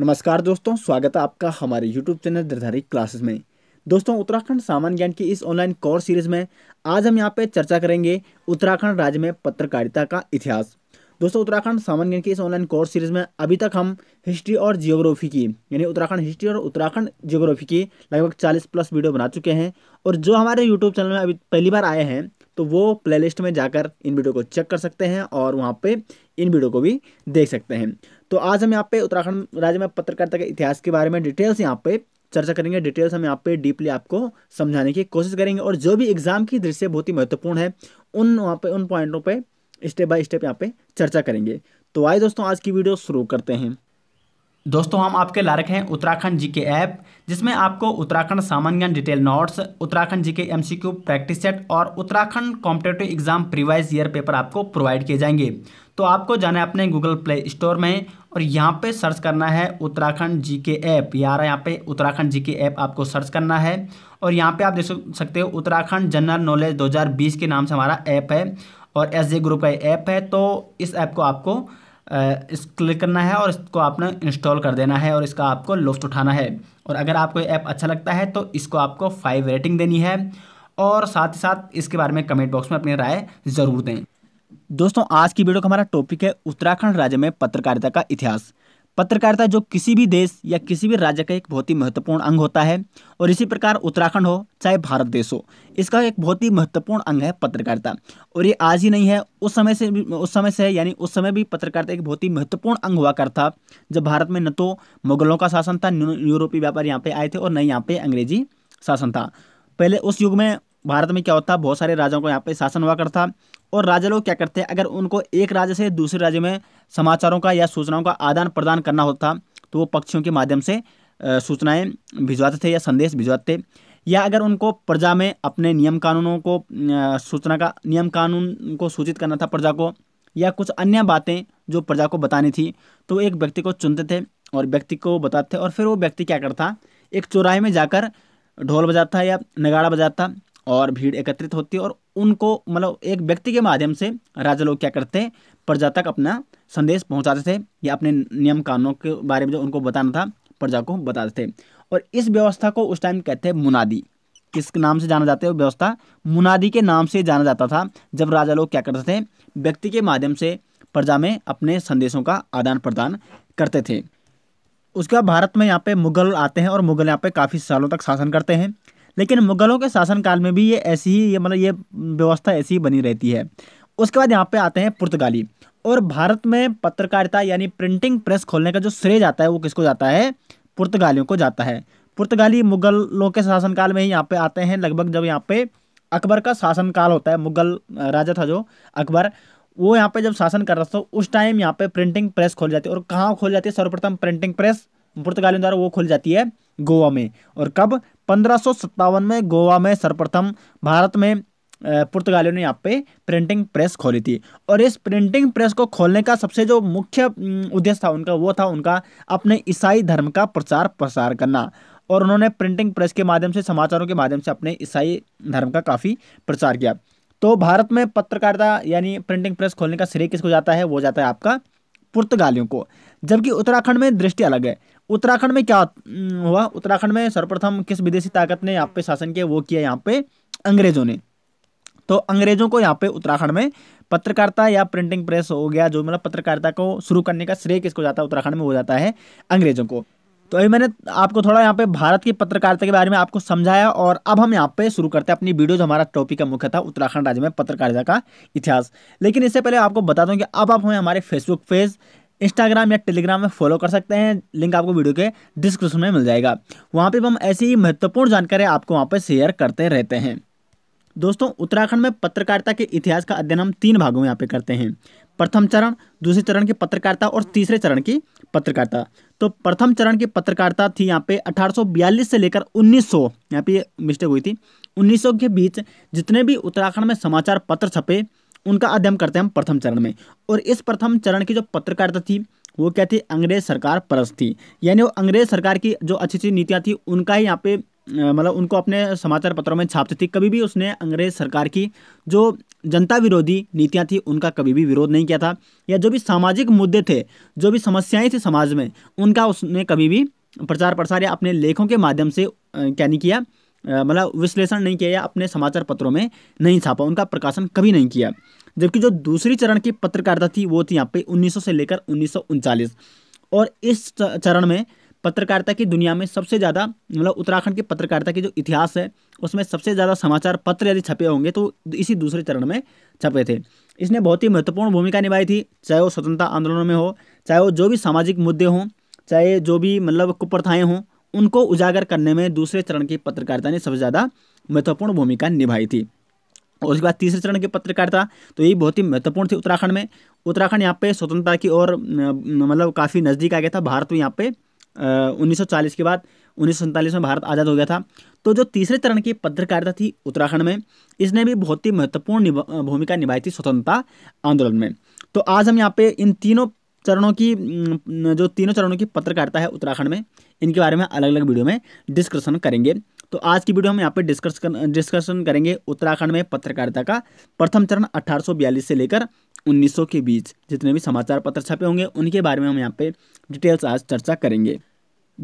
नमस्कार दोस्तों, स्वागत है आपका हमारे YouTube चैनल जर्धारी क्लासेस में। दोस्तों, उत्तराखंड सामान्य ज्ञान की इस ऑनलाइन कोर्स सीरीज़ में आज हम यहाँ पे चर्चा करेंगे उत्तराखंड राज्य में पत्रकारिता का इतिहास। दोस्तों, उत्तराखंड सामान्य ज्ञान की इस ऑनलाइन कोर्स सीरीज़ में अभी तक हम हिस्ट्री और जियोग्राफी की, यानी उत्तराखंड हिस्ट्री और उत्तराखंड जियोग्राफी की लगभग 40+ वीडियो बना चुके हैं। और जो हमारे यूट्यूब चैनल में अभी पहली बार आए हैं तो वो प्लेलिस्ट में जाकर इन वीडियो को चेक कर सकते हैं और वहाँ पे इन वीडियो को भी देख सकते हैं। तो आज हम यहाँ पे उत्तराखंड राज्य में पत्रकारिता के इतिहास के बारे में डिटेल्स यहाँ पे चर्चा करेंगे। डिटेल्स हम यहाँ पे डीपली आपको समझाने की कोशिश करेंगे और जो भी एग्जाम की दृष्टि से बहुत ही महत्वपूर्ण है उन पॉइंटों पर स्टेप बाय स्टेप यहाँ पे चर्चा करेंगे। तो आइए दोस्तों, आज की वीडियो शुरू करते हैं। दोस्तों, हम आपके ला रखे हैं उत्तराखंड जीके ऐप, जिसमें आपको उत्तराखंड सामान्य ज्ञान detail notes, Uttarakhand GK MCQ practice set और Uttarakhand competitive exam previous year paper आपको प्रोवाइड किए जाएंगे। तो आपको जाना है अपने गूगल प्ले स्टोर में और यहाँ पे सर्च करना है उत्तराखंड जीके ऐप। यार, यहाँ पे उत्तराखंड जीके ऐप आपको सर्च करना है और यहाँ पे आप देख सकते हो उत्तराखंड जनरल नॉलेज 2020 के नाम से हमारा ऐप है और SJ ग्रुप का ऐप है। तो इस ऐप को आपको इस क्लिक करना है और इसको आपने इंस्टॉल कर देना है और इसका आपको लुफ्त उठाना है। और अगर आपको ऐप अच्छा लगता है तो इसको आपको 5 रेटिंग देनी है और साथ ही साथ इसके बारे में कमेंट बॉक्स में अपनी राय ज़रूर दें। दोस्तों, आज की वीडियो का हमारा टॉपिक है उत्तराखंड राज्य में पत्रकारिता का इतिहास। पत्रकारिता जो किसी भी देश या किसी भी राज्य का एक बहुत ही महत्वपूर्ण अंग होता है और इसी प्रकार उत्तराखंड हो चाहे भारत देश हो, इसका एक बहुत ही महत्वपूर्ण अंग है पत्रकारिता। और ये आज ही नहीं है, उस समय से यानी उस समय भी पत्रकारिता एक बहुत ही महत्वपूर्ण अंग हुआ करता जब भारत में न तो मुगलों का शासन था, यूरोपीय व्यापारी यहाँ पर आए थे और न यहाँ पर अंग्रेजी शासन था। पहले उस युग में भारत में क्या होता, बहुत सारे राजाओं को यहाँ पे शासन हुआ करता और राजा लोग क्या करते, अगर उनको एक राज्य से दूसरे राज्य में समाचारों का या सूचनाओं का आदान प्रदान करना होता तो वो पक्षियों के माध्यम से सूचनाएं भिजवाते थे या संदेश भिजवाते, या अगर उनको प्रजा में अपने नियम कानून को सूचित करना था प्रजा को, या कुछ अन्य बातें जो प्रजा को बतानी थी तो वो एक व्यक्ति को चुनते थे और व्यक्ति को बताते थे। और फिर वो व्यक्ति क्या करता, एक चौराहे में जाकर ढोल बजाता या नगाड़ा बजाता और भीड़ एकत्रित होती है और उनको मतलब एक व्यक्ति के माध्यम से राजा लोग क्या करते, प्रजा तक अपना संदेश पहुंचाते थे या अपने नियम कानूनों के बारे में जो उनको बताना था प्रजा को बताते थे। और इस व्यवस्था को उस टाइम कहते हैं मुनादी। किस नाम से जाना जाता है, व्यवस्था मुनादी के नाम से जाना जाता था, जब राजा लोग क्या करते थे, व्यक्ति के माध्यम से प्रजा में अपने संदेशों का आदान प्रदान करते थे। उसके बाद भारत में यहाँ पर मुगल आते हैं और मुगल यहाँ पर काफ़ी सालों तक शासन करते हैं, लेकिन मुगलों के शासनकाल में भी ये व्यवस्था ऐसी ही बनी रहती है। उसके बाद यहाँ पे आते हैं पुर्तगाली और भारत में पत्रकारिता यानी प्रिंटिंग प्रेस खोलने का जो श्रेय जाता है वो किसको जाता है, पुर्तगालियों को जाता है। पुर्तगाली मुगलों के शासनकाल में ही यहाँ पे आते हैं, लगभग जब यहाँ पे अकबर का शासनकाल होता है, मुगल राजा था जो अकबर, वो यहाँ पे जब शासन कर रहा था उस टाइम यहाँ पे प्रिंटिंग प्रेस खोल जाती है। और कहाँ खोल जाती है, सर्वप्रथम प्रिंटिंग प्रेस पुर्तगालियों द्वारा वो खोल जाती है गोवा में। और कब, 1557 में गोवा में सर्वप्रथम भारत में पुर्तगालियों ने यहाँ पे प्रिंटिंग प्रेस खोली थी। और इस प्रिंटिंग प्रेस को खोलने का सबसे जो मुख्य उद्देश्य था उनका, वो था उनका अपने ईसाई धर्म का प्रचार प्रसार करना। और उन्होंने प्रिंटिंग प्रेस के माध्यम से, समाचारों के माध्यम से अपने ईसाई धर्म का काफ़ी प्रचार किया। तो भारत में पत्रकारिता यानी प्रिंटिंग प्रेस खोलने का श्रेय किसको जाता है, वो जाता है आपका पुर्तगालियों को। जबकि उत्तराखंड में दृष्टि अलग है। उत्तराखंड में क्या हुआ, उत्तराखंड में सर्वप्रथम किस विदेशी ताकत ने यहाँ पे शासन किया, वो किया यहाँ पे अंग्रेजों ने। तो अंग्रेजों को यहाँ पे उत्तराखंड में पत्रकारिता या प्रिंटिंग प्रेस हो गया, जो मतलब पत्रकारिता को शुरू करने का श्रेय किसको जाता है उत्तराखंड में, वो जाता है अंग्रेजों को। तो अभी मैंने आपको थोड़ा यहाँ पे भारत की पत्रकारिता के बारे में आपको समझाया और अब हम यहाँ पे शुरू करते हैं अपनी वीडियो, जो हमारा टॉपिक का मुख्य था उत्तराखंड राज्य में पत्रकारिता का इतिहास। लेकिन इससे पहले आपको बता दूं कि अब आप हमें हमारे फेसबुक पेज, इंस्टाग्राम या टेलीग्राम में फॉलो कर सकते हैं, लिंक आपको वीडियो के डिस्क्रिप्शन में मिल जाएगा। वहाँ पर हम ऐसी ही महत्वपूर्ण जानकारी आपको वहाँ पर शेयर करते रहते हैं। दोस्तों, उत्तराखंड में पत्रकारिता के इतिहास का अध्ययन हम 3 भागों में यहाँ पे करते हैं, प्रथम चरण, दूसरे चरण की पत्रकारिता और तीसरे चरण की पत्रकारिता। तो प्रथम चरण की पत्रकारिता थी यहाँ पे 1842 से लेकर 1900, यहाँ पे मिस्टेक हुई थी, 1900 के बीच जितने भी उत्तराखंड में समाचार पत्र छपे उनका अध्ययन करते हैं हम प्रथम चरण में। और इस प्रथम चरण की जो पत्रकारिता थी वो क्या थी, अंग्रेज सरकार परस्त थी, यानी वो अंग्रेज सरकार की जो अच्छी अच्छी नीतियाँ थी उनका ही यहाँ पे मतलब उनको अपने समाचार पत्रों में छापती थी। कभी भी उसने अंग्रेज सरकार की जो जनता विरोधी नीतियाँ थी उनका कभी भी विरोध नहीं किया था, या जो भी सामाजिक मुद्दे थे, जो भी समस्याएं थी समाज में, उनका उसने कभी भी प्रचार प्रसार या अपने लेखों के माध्यम से क्या नहीं किया, मतलब विश्लेषण नहीं किया या अपने समाचार पत्रों में नहीं छापा, उनका प्रकाशन कभी नहीं किया। जबकि जो दूसरी चरण की पत्रकारिता थी वो थी यहाँ पे 1900 से लेकर 1939, और इस चरण में पत्रकारिता की दुनिया में सबसे ज़्यादा, मतलब उत्तराखंड की पत्रकारिता की जो इतिहास है उसमें सबसे ज़्यादा समाचार पत्र यदि छपे होंगे तो इसी दूसरे चरण में छपे थे। इसने बहुत ही महत्वपूर्ण भूमिका निभाई थी, चाहे वो स्वतंत्रता आंदोलनों में हो, चाहे वो जो भी सामाजिक मुद्दे हों, चाहे जो भी मतलब कुप्रथाएँ हों, उनको उजागर करने में दूसरे चरण की पत्रकारिता ने सबसे ज़्यादा महत्वपूर्ण भूमिका निभाई थी। और उसके बाद तीसरे चरण की पत्रकारिता तो यही बहुत ही महत्वपूर्ण थी उत्तराखंड में। उत्तराखंड यहाँ पे स्वतंत्रता की और मतलब काफ़ी नज़दीक आ गया था, भारत यहाँ पे 1940 के बाद 1947 में भारत आज़ाद हो गया था। तो जो तीसरे चरण की पत्रकारिता थी उत्तराखंड में, इसने भी बहुत ही महत्वपूर्ण भूमिका निभाई थी स्वतंत्रता आंदोलन में। तो आज हम यहाँ पे इन तीनों चरणों की, जो तीनों चरणों की पत्रकारिता है उत्तराखंड में, इनके बारे में अलग अलग वीडियो में डिस्कशन करेंगे। तो आज की वीडियो हम यहाँ पे डिस्कशन करेंगे उत्तराखंड में पत्रकारिता का प्रथम चरण 1842 से लेकर 1900 के बीच जितने भी समाचार पत्र छपे होंगे उनके बारे में हम यहाँ पे डिटेल्स आज चर्चा करेंगे।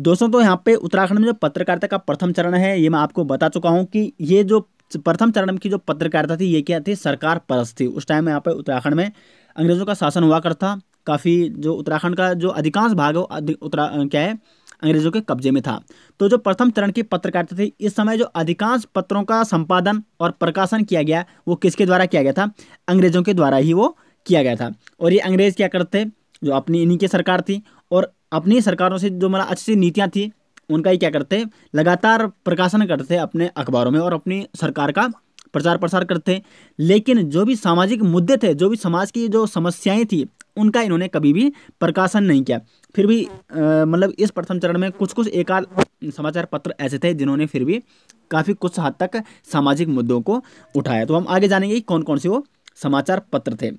दोस्तों तो यहाँ पे उत्तराखंड में जो पत्रकारिता का प्रथम चरण है ये मैं आपको बता चुका हूँ कि ये जो प्रथम चरण की जो पत्रकारिता थी ये क्या थी, सरकार परस्त थी। उस टाइम यहाँ पे उत्तराखंड में अंग्रेजों का शासन हुआ करता, काफ़ी जो उत्तराखंड का जो अधिकांश भाग है क्या है अंग्रेजों के कब्जे में था। तो जो प्रथम चरण की पत्रकारिता थी इस समय जो अधिकांश पत्रों का संपादन और प्रकाशन किया गया वो किसके द्वारा किया गया था, अंग्रेजों के द्वारा ही वो किया गया था। और ये अंग्रेज क्या करते, जो अपनी इन्हीं की सरकार थी और अपनी सरकारों से जो मतलब अच्छी नीतियाँ थी उनका ही क्या करते, लगातार प्रकाशन करते अपने अखबारों में और अपनी सरकार का प्रचार प्रसार करते। लेकिन जो भी सामाजिक मुद्दे थे, जो भी समाज की जो समस्याएँ थी, उनका इन्होंने कभी भी प्रकाशन नहीं किया। फिर भी मतलब इस प्रथम चरण में कुछ एकाल समाचार पत्र ऐसे थे जिन्होंने फिर भी काफ़ी कुछ हद तक सामाजिक मुद्दों को उठाया। तो हम आगे जानेंगे कौन कौन से वो समाचार पत्र थे।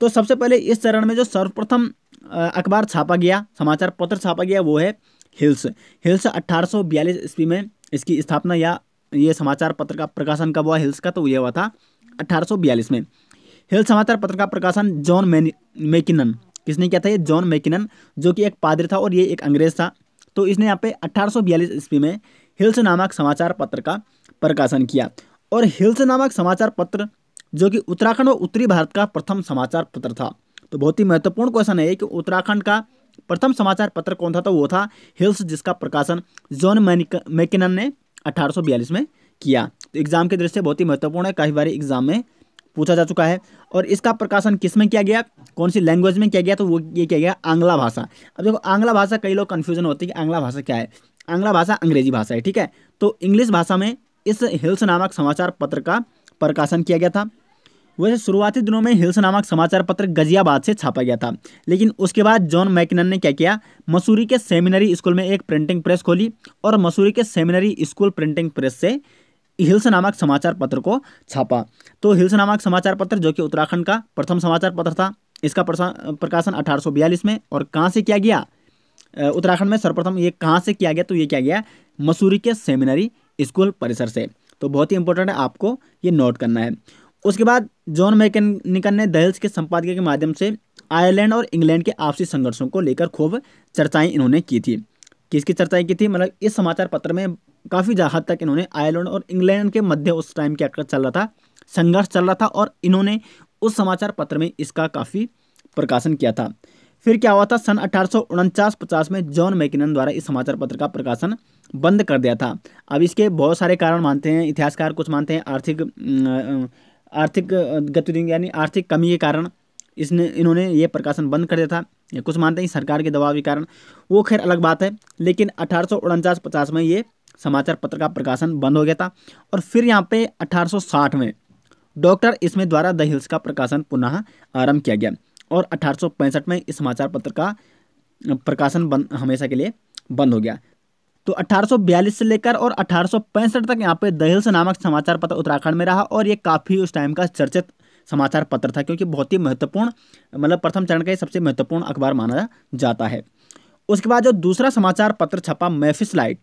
तो सबसे पहले इस चरण में जो सर्वप्रथम अखबार छापा गया, समाचार पत्र छापा गया वो है हिल्स। हिल्स 1842 ईस्वी में इसकी स्थापना या ये समाचार पत्र का प्रकाशन कब हुआ हिल्स का, तो ये हुआ था 1842 में। हिल्स समाचार पत्र का प्रकाशन जॉन मैनिक मेकिनन, किसने किया था, ये जॉन मैनिक मेकिनन जो कि एक पादरी था और ये एक अंग्रेज था। तो इसने यहाँ पे 1842 ईस्वी में हिल्स नामक समाचार पत्र का प्रकाशन किया। और हिल्स नामक समाचार पत्र जो कि उत्तराखंड और उत्तरी भारत का प्रथम समाचार पत्र था। तो बहुत ही महत्वपूर्ण क्वेश्चन है कि उत्तराखंड का प्रथम समाचार पत्र कौन था, तो वो था हिल्स, जिसका प्रकाशन जॉन मैनिक मेकिनन ने 1842 में किया। तो एग्जाम के दृष्टि से बहुत ही महत्वपूर्ण है, काफ़ी बार एग्जाम में पूछा जा चुका है। और इसका प्रकाशन किस में किया गया, कौन सी लैंग्वेज में किया गया, तो वो ये किया गया आंग्ला भाषा। अब देखो आंग्ला भाषा, कई लोग कन्फ्यूजन होते हैं कि आंग्ला भाषा क्या है। आंग्ला भाषा अंग्रेजी भाषा है, ठीक है। तो इंग्लिश भाषा में इस हिल्स नामक समाचार पत्र का प्रकाशन किया गया था। वैसे शुरुआती दिनों में हिल्स नामक समाचार पत्र गाजियाबाद से छापा गया था, लेकिन उसके बाद जॉन मैनिक मेकिनन ने क्या किया, मसूरी के सेमिनरी स्कूल में एक प्रिंटिंग प्रेस खोली और मसूरी के सेमिनरी स्कूल प्रिंटिंग प्रेस से हिल्स नामक समाचार पत्र को छापा। तो हिल्स नामक समाचार पत्र जो कि उत्तराखंड का प्रथम समाचार पत्र था, इसका प्रकाशन 1842 में और कहाँ से किया गया, उत्तराखंड में सर्वप्रथम ये कहाँ से किया गया, तो ये किया गया मसूरी के सेमिनरी स्कूल परिसर से। तो बहुत ही इंपॉर्टेंट है, आपको ये नोट करना है। उसके बाद जॉन मैनिक मेकिनन ने द हिल्स के संपादकीय के माध्यम से आयरलैंड और इंग्लैंड के आपसी संघर्षों को लेकर खूब चर्चाएँ इन्होंने की थी। किसकी चर्चाएँ की थी, मतलब इस समाचार पत्र में काफ़ी हद तक इन्होंने आयरलैंड और इंग्लैंड के मध्य उस टाइम क्या चल रहा था, संघर्ष चल रहा था, और इन्होंने उस समाचार पत्र में इसका काफ़ी प्रकाशन किया था। फिर क्या हुआ था, सन 1849-50 में जॉन मैनिक मेकिनन द्वारा इस समाचार पत्र का प्रकाशन बंद कर दिया था। अब इसके बहुत सारे कारण मानते हैं इतिहासकार, कुछ मानते हैं आर्थिक गतिविधियों यानी आर्थिक कमी के कारण इन्होंने ये प्रकाशन बंद कर दिया था, या कुछ मानते हैं सरकार के दबाव के कारण, वो खैर अलग बात है। लेकिन 1849-50 में ये समाचार पत्र का प्रकाशन बंद हो गया था। और फिर यहाँ पे 1860 में डॉक्टर इसमें द्वारा द हिल्स का प्रकाशन पुनः आरंभ किया गया और 1865 में इस समाचार पत्र का प्रकाशन बंद हमेशा के लिए बंद हो गया। तो 1842 से लेकर और 1865 तक यहाँ पे द हिल्स नामक समाचार पत्र उत्तराखंड में रहा और ये काफ़ी उस टाइम का चर्चित समाचार पत्र था, क्योंकि बहुत ही महत्वपूर्ण, मतलब प्रथम चरण का सबसे महत्वपूर्ण अखबार माना जाता है। उसके बाद जो दूसरा समाचार पत्र छपा मेफिसलाइट,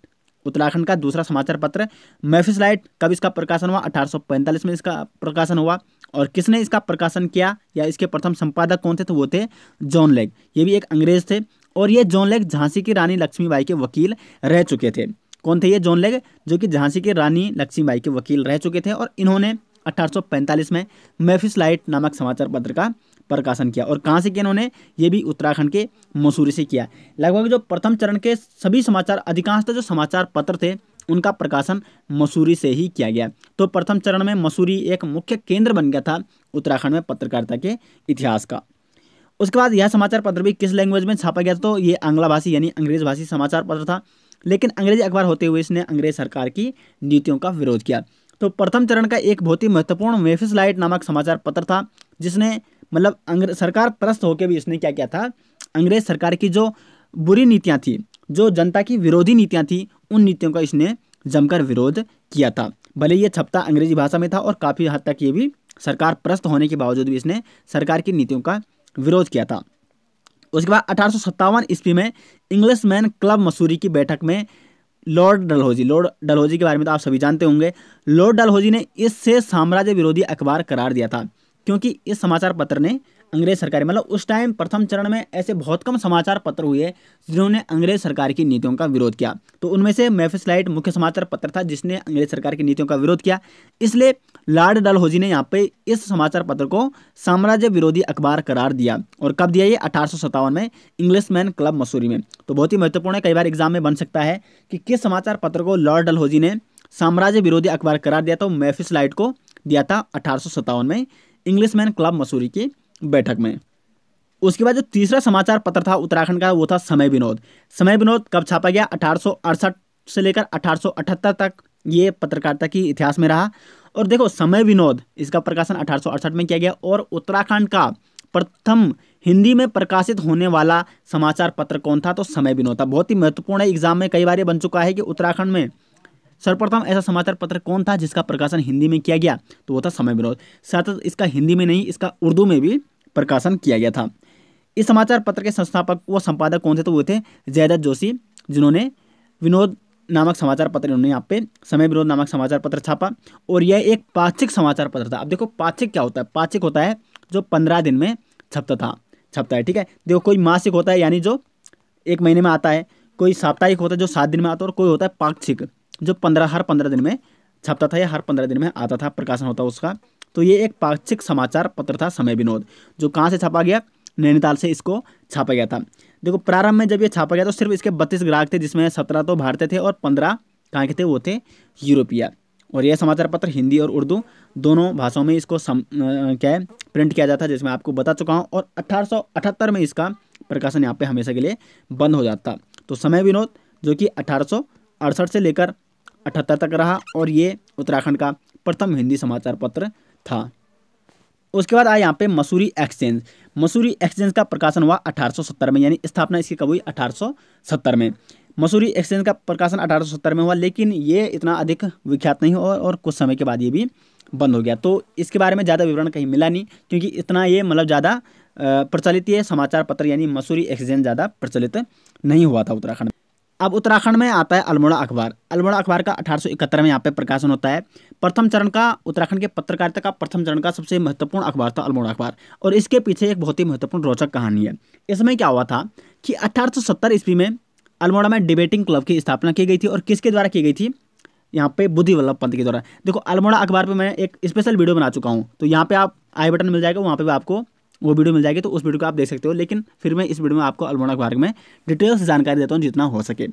उत्तराखंड का दूसरा समाचार पत्र मेफिसलाइट, कब इसका प्रकाशन हुआ? 1845 में इसका प्रकाशन हुआ। और किसने इसका प्रकाशन किया या इसके प्रथम संपादक कौन थे? तो वो थे जॉन लेग, ये भी एक अंग्रेज थे। और ये जॉन लेग झांसी की रानी लक्ष्मीबाई के वकील रह चुके थे। कौन थे ये जॉन लेग? जो कि झांसी की रानी लक्ष्मीबाई के वकील रह चुके थे। और इन्होंने 1845 में मेफिसलाइट नामक समाचार पत्र का प्रकाशन किया। और कहाँ से किया इन्होंने? ये भी उत्तराखंड के मसूरी से किया। लगभग जो प्रथम चरण के सभी समाचार, अधिकांशतः जो समाचार पत्र थे उनका प्रकाशन मसूरी से ही किया गया। तो प्रथम चरण में मसूरी एक मुख्य केंद्र बन गया था उत्तराखंड में पत्रकारिता के इतिहास का। उसके बाद यह समाचार पत्र भी किस लैंग्वेज में छापा गया? तो ये आंग्ला भाषी यानी अंग्रेज भाषी समाचार पत्र था, लेकिन अंग्रेजी अखबार होते हुए इसने अंग्रेज सरकार की नीतियों का विरोध किया। तो प्रथम चरण का एक बहुत ही महत्वपूर्ण मेफिसलाइट नामक समाचार पत्र था, जिसने मतलब अंग्रेज सरकार परस्त होकर भी इसने क्या किया था, अंग्रेज सरकार की जो बुरी नीतियाँ थीं, जो जनता की विरोधी नीतियाँ थीं, उन नीतियों का इसने जमकर विरोध किया था। भले ये छपता अंग्रेजी भाषा में था और काफ़ी हद तक ये भी सरकार परस्त होने के बावजूद भी इसने सरकार की नीतियों का विरोध किया था। उसके बाद 1857 ईस्वी में इंग्लिशमैन क्लब मसूरी की बैठक में लॉर्ड डलहोजी के बारे में तो आप सभी जानते होंगे। लॉर्ड डलहोजी ने इससे साम्राज्य विरोधी अखबार करार दिया था, क्योंकि इस समाचार पत्र ने अंग्रेज सरकार, मतलब उस टाइम प्रथम चरण में ऐसे बहुत कम समाचार पत्र हुए जिन्होंने अंग्रेज सरकार की नीतियों का विरोध किया। तो उनमें से मेफिसलाइट मुख्य समाचार पत्र था जिसने अंग्रेज सरकार की नीतियों का विरोध किया, इसलिए लॉर्ड डलहोजी ने यहाँ पे इस समाचार पत्र को साम्राज्य विरोधी अखबार करार दिया। और कब दिया? ये 1857 में इंग्लिशमैन क्लब मसूरी में। तो बहुत ही महत्वपूर्ण है, कई बार एग्जाम में बन सकता है कि किस समाचार पत्र को लॉर्ड डलहोजी ने साम्राज्य विरोधी अखबार करार दिया। तो मेफिसलाइट को दिया था 1857 में इंग्लिशमैन क्लब मसूरी की बैठक में। उसके बाद जो तीसरा समाचार पत्र था उत्तराखंड का वो था समय विनोद। समय विनोद कब छापा गया? 1868 से लेकर 1878 तक ये पत्रकारिता की इतिहास में रहा। और देखो समय विनोद, इसका प्रकाशन 1868 में किया गया और उत्तराखंड का प्रथम हिंदी में प्रकाशित होने वाला समाचार पत्र कौन था? तो समय विनोद था। बहुत ही महत्वपूर्ण है, एग्जाम में कई बार ये बन चुका है कि उत्तराखंड में सर्वप्रथम ऐसा समाचार पत्र कौन था जिसका प्रकाशन हिंदी में किया गया, तो वो था समय विनोद। साथ ही इसका हिंदी में नहीं, इसका उर्दू में भी प्रकाशन किया गया था। इस समाचार पत्र के संस्थापक व संपादक कौन थे? तो वो थे जयदत जोशी, जिन्होंने विनोद नामक समाचार पत्र, उन्होंने यहाँ पे समय विनोद नामक समाचार पत्र छापा। और यह एक पाक्षिक समाचार पत्र था। अब देखो पाक्षिक क्या होता है? पाक्षिक होता है जो 15 दिन में छपता है, ठीक है। देखो कोई मासिक होता है यानी जो 1 महीने में आता है, कोई साप्ताहिक होता है जो 7 दिन में आता है, और कोई होता है पाक्षिक जो हर 15 दिन में छपता था या हर 15 दिन में आता था, प्रकाशन होता उसका। तो ये एक पाक्षिक समाचार पत्र था समय विनोद, जो कहाँ से छापा गया? नैनीताल से इसको छापा गया था। देखो प्रारंभ में जब ये छापा गया तो सिर्फ इसके 32 ग्राहक थे, जिसमें 17 तो भारतीय थे और 15 कहाँ के थे? वो थे यूरोपीय। और यह समाचार पत्र हिंदी और उर्दू दोनों भाषाओं में इसको प्रिंट किया जाता, जिसमें आपको बता चुका हूँ। और 1878 में इसका प्रकाशन यहाँ पर हमेशा के लिए बंद हो जाता। तो समय विनोद जो कि 1868 से लेकर 1878 तक रहा, और ये उत्तराखंड का प्रथम हिंदी समाचार पत्र था। उसके बाद आया यहाँ पे मसूरी एक्सचेंज। मसूरी एक्सचेंज का प्रकाशन हुआ 1870 में, यानी स्थापना इसकी कब हुई? 1870 में। मसूरी एक्सचेंज का प्रकाशन 1870 में हुआ, लेकिन ये इतना अधिक विख्यात नहीं हुआ और कुछ समय के बाद ये भी बंद हो गया। तो इसके बारे में ज़्यादा विवरण कहीं मिला नहीं, क्योंकि इतना ये मतलब ज़्यादा प्रचलित ये समाचार पत्र यानी मसूरी एक्सचेंज ज़्यादा प्रचलित नहीं हुआ था उत्तराखंड में। अब उत्तराखंड में आता है अल्मोड़ा अखबार। अल्मोड़ा अखबार का 1871 में यहाँ पे प्रकाशन होता है। प्रथम चरण का उत्तराखंड के पत्रकारिता का प्रथम चरण का सबसे महत्वपूर्ण अखबार था अल्मोड़ा अखबार। और इसके पीछे एक बहुत ही महत्वपूर्ण रोचक कहानी है। इसमें क्या हुआ था कि 1870 ईस्वी में अल्मोड़ा में डिबेटिंग क्लब की स्थापना की गई थी। और किसके द्वारा की गई थी? यहाँ पे बुद्धिवल्लभ पंत के द्वारा। देखो अल्मोड़ा अखबार पर मैं एक स्पेशल वीडियो बना चुका हूँ, तो यहाँ पर आप आई बटन मिल जाएगा, वहाँ पर आपको वो वीडियो मिल जाएगी, तो उस वीडियो को आप देख सकते हो। लेकिन फिर मैं इस वीडियो में आपको अल्मोड़ा अखबार में डिटेल्स जानकारी देता हूँ जितना हो सके।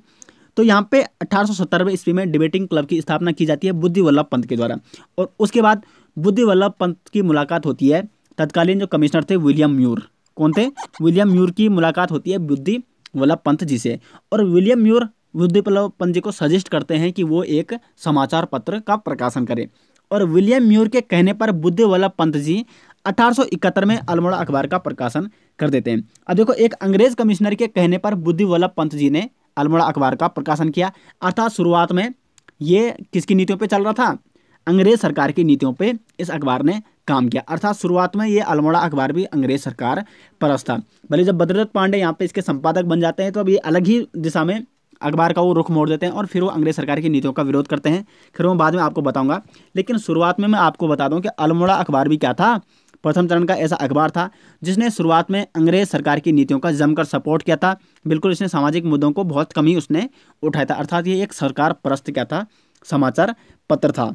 तो यहाँ पे 1870 ईस्वी में डिबेटिंग क्लब की स्थापना की जाती है बुद्धिवल्लभ पंत के द्वारा। और उसके बाद बुद्धिवल्लभ पंत की मुलाकात होती है तत्कालीन जो कमिश्नर थे विलियम म्यूर। कौन थे? विलियम म्यूर की मुलाकात होती है बुद्धिवल्लभ पंत जी से। और विलियम म्यूर बुद्धिवल्लभ पंत जी को सजेस्ट करते हैं कि वो एक समाचार पत्र का प्रकाशन करें। और विलियम म्यूर के कहने पर बुद्धिवल्लभ पंत जी 1871 में अल्मोड़ा अखबार का प्रकाशन कर देते हैं। अब देखो एक अंग्रेज कमिश्नर के कहने पर बुद्धिवल्लभ पंत जी ने अल्मोड़ा अखबार का प्रकाशन किया। अर्थात शुरुआत में ये किसकी नीतियों पे चल रहा था? अंग्रेज सरकार की नीतियों पे इस अखबार ने काम किया। अर्थात शुरुआत में ये अल्मोड़ा अखबार भी अंग्रेज सरकार परस्त था। भले जब बद्रदत्त पांडे यहाँ पे इसके संपादक बन जाते हैं तो अब ये अलग ही दिशा में अखबार का वो रुख मोड़ देते हैं और फिर वो अंग्रेज सरकार की नीतियों का विरोध करते हैं। फिर वो बाद में आपको बताऊंगा, लेकिन शुरुआत में मैं आपको बता दूं कि अल्मोड़ा अखबार भी क्या था, प्रथम चरण का ऐसा अखबार था जिसने शुरुआत में अंग्रेज सरकार की नीतियों का जमकर सपोर्ट किया था। बिल्कुल इसने सामाजिक मुद्दों को बहुत कम ही उसने उठाया था, अर्थात ये एक सरकार परस्त क्या था, समाचार पत्र था।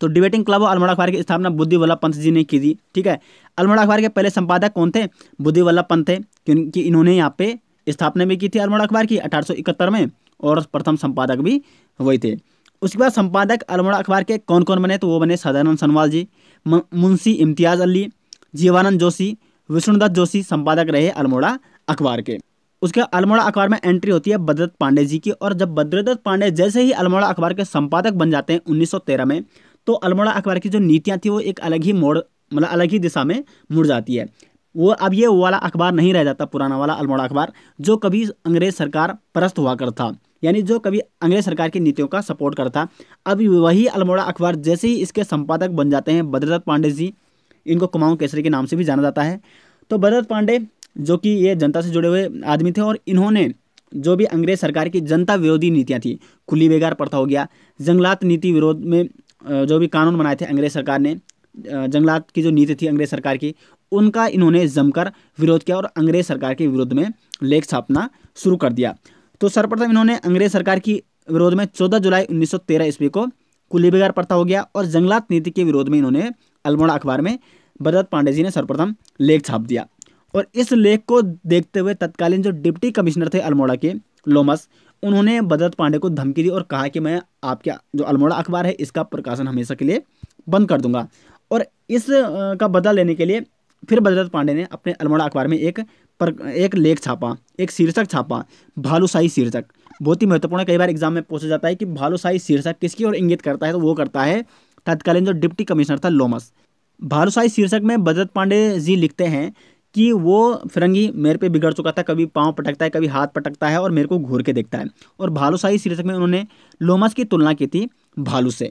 तो डिबेटिंग क्लब और अल्मोड़ा अखबार की स्थापना बुद्धिवल्लभ पंत जी ने की थी। ठीक है, अल्मोड़ा अखबार के पहले संपादक कौन थे, बुद्धिवल्लभ पंत थे, क्योंकि इन्होंने यहाँ पे स्थापना भी की थी अल्मोड़ा अखबार की 1871 में, और प्रथम संपादक भी वही थे। उसके बाद संपादक अल्मोड़ा अखबार के कौन कौन बने, तो वो बने सदानंद सनवाल जी, मुंशी इम्तियाज अली, जीवानंद जोशी, विष्णुदत्त जोशी संपादक रहे अल्मोड़ा अखबार के। उसके अल्मोड़ा अखबार में एंट्री होती है बद्रदत्त पांडे जी की, और जब बद्रदत्त पांडे जैसे ही अल्मोड़ा अखबार के संपादक बन जाते हैं 1913 में, तो अल्मोड़ा अखबार की जो नीतियाँ थी वो एक अलग ही मोड़, मतलब अलग ही दिशा में मुड़ जाती है। वो अब ये वाला अखबार नहीं रह जाता, पुराना वाला अल्मोड़ा अखबार जो कभी अंग्रेज सरकार परस्त हुआ करता था, यानी जो कभी अंग्रेज सरकार की नीतियों का सपोर्ट करता। अब वही अल्मोड़ा अखबार जैसे ही इसके संपादक बन जाते हैं बद्रदत्त पांडे जी, इनको कुमाऊं केसरी के नाम से भी जाना जाता है। तो बद्रदत्त पांडे जो कि ये जनता से जुड़े हुए आदमी थे, और इन्होंने जो भी अंग्रेज सरकार की जनता विरोधी नीतियाँ थी, खुली बेगार प्रथा हो गया, जंगलात नीति विरोध में जो भी कानून बनाए थे अंग्रेज सरकार ने, जंगलात की जो नीति थी अंग्रेज सरकार की, उनका इन्होंने जमकर विरोध किया और अंग्रेज सरकार के विरोध में लेख छापना शुरू कर दिया। तो सर्वप्रथम इन्होंने अंग्रेज सरकार की विरोध में 14 जुलाई 1913 ईस्वी को कुली बेगार प्रथा हो गया और जंगलात नीति के विरोध में इन्होंने अल्मोड़ा अखबार में बद्रदत्त पांडे जी ने सर्वप्रथम लेख छाप दिया। और इस लेख को देखते हुए तत्कालीन जो डिप्टी कमिश्नर थे अल्मोड़ा के, लोमस, उन्होंने बद्रदत्त पांडे को धमकी दी और कहा कि मैं आपके जो अल्मोड़ा अखबार है इसका प्रकाशन हमेशा के लिए बंद कर दूंगा। और इस का बदला लेने के लिए फिर बद्रदत्त पांडे ने अपने अल्मोड़ा अखबार में एक लेख छापा, एक शीर्षक छापा, भालूशाही शीर्षक। बहुत ही महत्वपूर्ण, कई बार एग्जाम में पूछा जाता है कि भालूशाही शीर्षक किसकी ओर इंगित करता है, तो वो करता है तत्कालीन जो डिप्टी कमिश्नर था लोमस। भालूशाही शीर्षक में बद्रदत्त पांडे जी लिखते हैं कि वो फिरंगी मेरे पे बिगड़ चुका था, कभी पाँव पटकता है, कभी हाथ पटकता है और मेरे को घूर के देखता है। और भालूशाही शीर्षक में उन्होंने लोमस की तुलना की थी भालू से।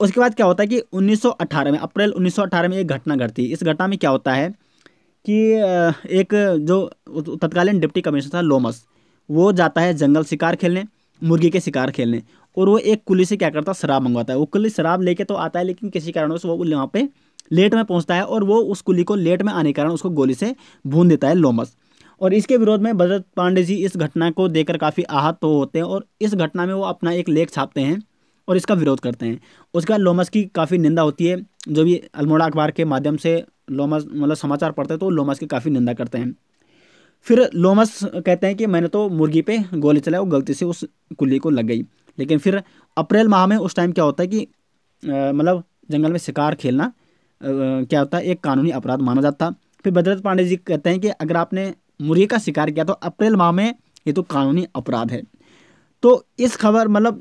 उसके बाद क्या होता है कि 1918 में, अप्रैल 1918 में एक घटना घटती है। इस घटना में क्या होता है कि एक जो तत्कालीन डिप्टी कमिश्नर था लोमस, वो जाता है जंगल शिकार खेलने, मुर्गी के शिकार खेलने, और वो एक कुली से क्या करता है, शराब मंगवाता है। वो कुली शराब लेके तो आता है, लेकिन किसी कारणवश वो वहाँ पे लेट में पहुँचता है और वो उस कुली को लेट में आने के कारण उसको गोली से भून देता है लोमस। और इसके विरोध में बद्रदत्त पांडे जी इस घटना को देखकर काफ़ी आहत तो होते हैं और इस घटना में वो अपना एक लेख छापते हैं और इसका विरोध करते हैं। उसके बाद लोमस की काफ़ी निंदा होती है, जो भी अल्मोड़ा अखबार के माध्यम से लोमस मतलब समाचार पढ़ते हैं तो लोमस की काफ़ी निंदा करते हैं। फिर लोमस कहते हैं कि मैंने तो मुर्गी पे गोली चलाई, वो गलती से उस कुली को लग गई। लेकिन फिर अप्रैल माह में उस टाइम क्या होता है कि मतलब जंगल में शिकार खेलना क्या होता है, एक कानूनी अपराध माना जाता। फिर बद्रदत्त पांडे जी कहते हैं कि अगर आपने मुर्गी का शिकार किया तो अप्रैल माह में ये तो कानूनी अपराध है। तो इस खबर मतलब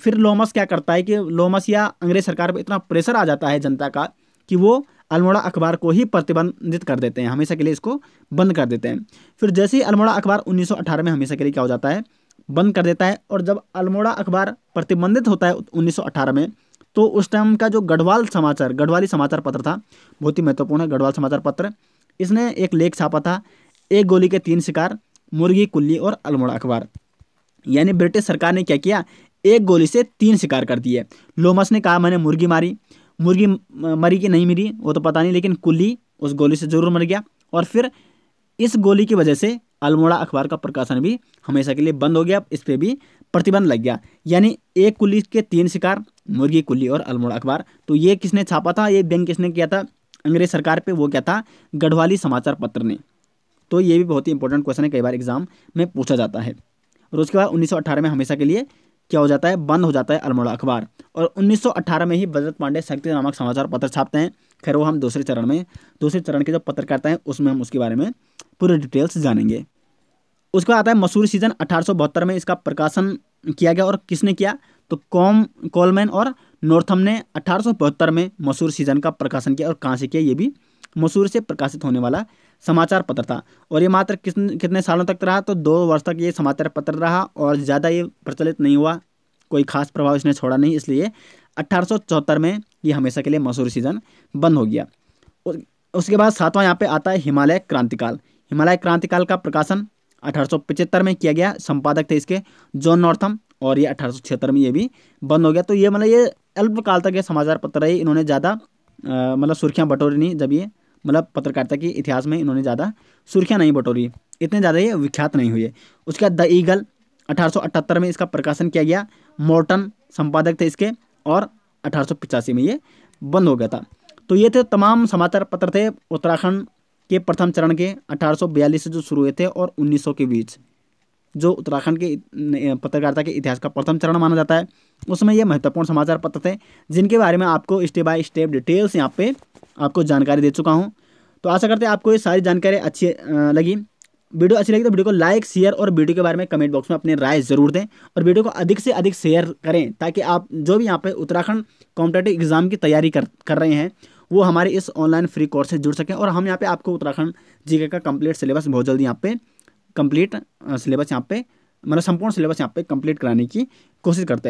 फिर लोमस क्या करता है कि लोमस या अंग्रेज सरकार पर इतना प्रेशर आ जाता है जनता का कि वो अल्मोड़ा अखबार को ही प्रतिबंधित कर देते हैं, हमेशा के लिए इसको बंद कर देते हैं। फिर जैसे ही अल्मोड़ा अखबार 1918 में हमेशा के लिए क्या हो जाता है, बंद कर देता है। और जब अल्मोड़ा अखबार प्रतिबंधित होता है 1918 में, तो उस टाइम का जो गढ़वाल समाचार, गढ़वाली समाचार पत्र था, बहुत ही महत्वपूर्ण है गढ़वाल समाचार पत्र, इसने एक लेख छापा था, एक गोली के तीन शिकार, मुर्गी, कुल्ली और अल्मोड़ा अखबार। यानी ब्रिटिश सरकार ने क्या किया, एक गोली से तीन शिकार कर दिए। लोमस ने कहा मैंने मुर्गी मारी, मुर्गी मरी कि नहीं मरी वो तो पता नहीं, लेकिन कुल्ली उस गोली से जरूर मर गया। और फिर इस गोली की वजह से अल्मोड़ा अखबार का प्रकाशन भी हमेशा के लिए बंद हो गया, इस पर भी प्रतिबंध लग गया। यानी एक कुल्ली के तीन शिकार, मुर्गी, कुल्ली और अल्मोड़ा अखबार। तो ये किसने छापा था, ये व्यंग किसने किया था अंग्रेज सरकार पे, वो क्या था, गढ़वाली समाचार पत्र ने। तो ये भी बहुत ही इंपॉर्टेंट क्वेश्चन है, कई बार एग्जाम में पूछा जाता है। और उसके बाद 1918 में हमेशा के लिए क्या हो जाता है, बंद हो जाता है अल्मोड़ा अखबार। और 1918 में ही बद्रदत्त पांडे शक्ति नामक समाचार पत्र छापते हैं। खैर वो हम दूसरे चरण के जो पत्रकारिता है उसमें हम उसके बारे में पूरे डिटेल्स जानेंगे। उसका आता है मसूरी सीजन 1872 में इसका प्रकाशन किया गया। और किसने किया, तो कोलमैन और नॉर्थम ने 1872 में मसूरी सीजन का प्रकाशन किया। और कहाँ से किया, ये भी मसूरी से प्रकाशित होने वाला समाचार पत्र था। और ये मात्र कितने सालों तक रहा, तो 2 वर्ष तक ये समाचार पत्र रहा और ज़्यादा ये प्रचलित नहीं हुआ, कोई खास प्रभाव इसने छोड़ा नहीं, इसलिए 1874 में ये हमेशा के लिए मसूरी सीजन बंद हो गया। उसके बाद सातवां यहाँ पे आता है हिमालय क्रांतिकाल। हिमालय क्रांतिकाल का प्रकाशन 1875 में किया गया। संपादक थे इसके जॉन नॉर्थम और ये 1876 में ये भी बंद हो गया। तो ये मतलब ये अल्पकाल तक ये समाचार पत्र रहे, इन्होंने ज़्यादा मतलब सुर्खियाँ बटोरी नहीं, जब ये मतलब पत्रकारिता के इतिहास में इन्होंने ज़्यादा सुर्खियाँ नहीं बटोरी, इतने ज़्यादा ये विख्यात नहीं हुए। उसके बाद द ईगल 1878 में इसका प्रकाशन किया गया, मॉर्टन संपादक थे इसके और 1885 में ये बंद हो गया था। तो ये थे तमाम समाचार पत्र थे उत्तराखंड के प्रथम चरण के 1842 से जो शुरू हुए थे और 1900 के बीच, जो उत्तराखंड के पत्रकारिता के इतिहास का प्रथम चरण माना जाता है, उसमें ये महत्वपूर्ण समाचार पत्र थे जिनके बारे में आपको स्टेप बाय स्टेप डिटेल्स यहाँ पे आपको जानकारी दे चुका हूँ। तो आशा करते हैं आपको ये सारी जानकारी अच्छी लगी। वीडियो अच्छी लगी तो वीडियो को लाइक, शेयर और वीडियो के बारे में कमेंट बॉक्स में अपनी राय जरूर दें और वीडियो को अधिक से अधिक शेयर करें ताकि आप जो भी यहाँ पे उत्तराखंड कॉम्पिटेटिव एग्जाम की तैयारी कर रहे हैं वो हमारे इस ऑनलाइन फ्री कोर्स से जुड़ सकें। और हम यहाँ पे आपको उत्तराखंड जीके का कंप्लीट सिलेबस बहुत जल्दी यहाँ पे कंप्लीट सिलेबस यहाँ पे मतलब संपूर्ण सिलेबस यहाँ पे कंप्लीट कराने की कोशिश करते हैं।